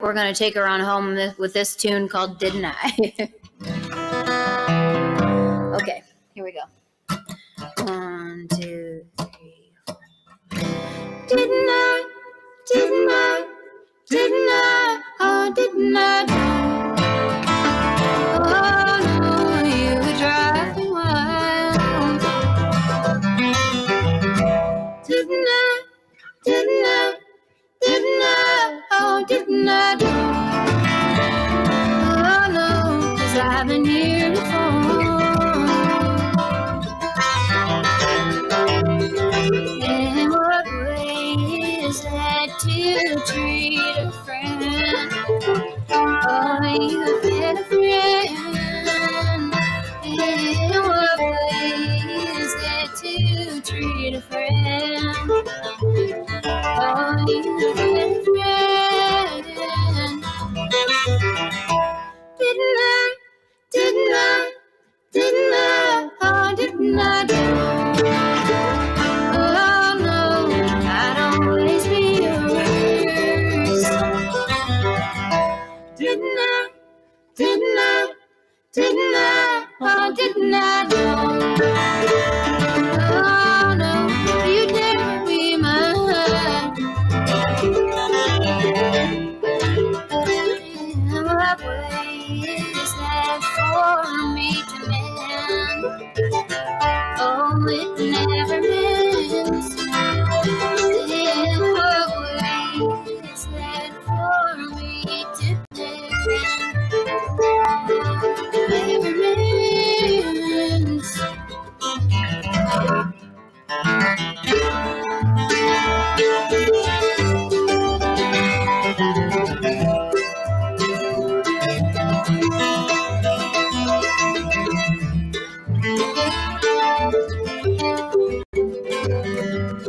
We're going to take her on home with this tune called Didn't I? Okay, here we go. 1, 2, 3, 4. Didn't I, oh, didn't I know? Oh, no, you were driving wild. Didn't I, oh, didn't I do? Oh, no, 'cause I've been here before. And what way is that to treat a friend? Oh, you've been a friend. And what way is that to treat a friend? Oh, you've been a friend. Didn't I, oh, didn't I do? Oh, no, I'd always be yours. Didn't I, oh, didn't I do? Oh, no, you'd never be mine. What way is that for me to mend? Oh, it never mends. And what way is that for me to mend? Never mends.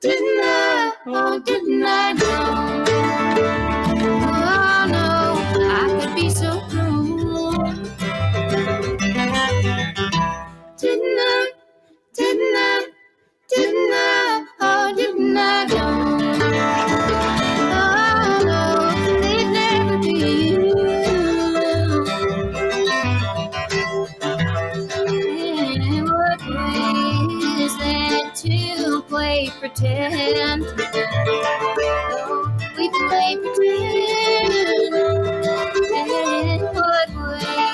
Didn't I, oh, didn't I know? Oh, no, I could be so cruel. Didn't I, oh, didn't I know? Oh, no, they'd never be you. In what way is that to play pretend? Oh, we play pretend. In what way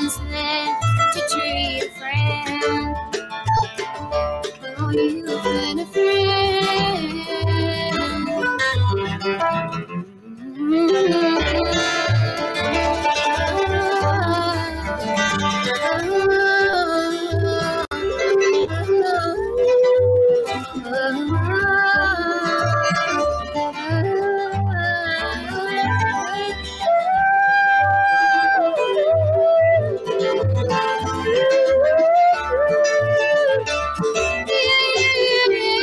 is that to treat a friend? Oh, you've been a friend.